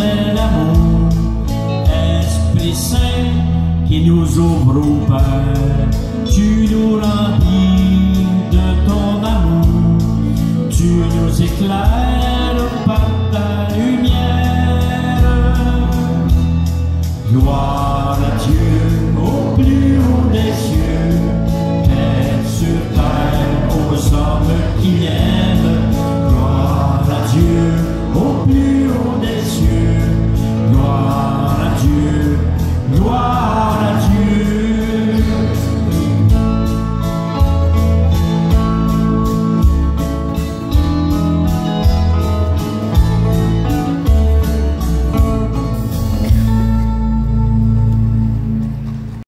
mais l'amour. Esprit Saint qui nous ouvre au Père, tu nous remplis de ton amour, tu nous éclaires par ta lumière. Gloire à Dieu au plus haut des cieux, paix sur terre aux hommes qui aiment.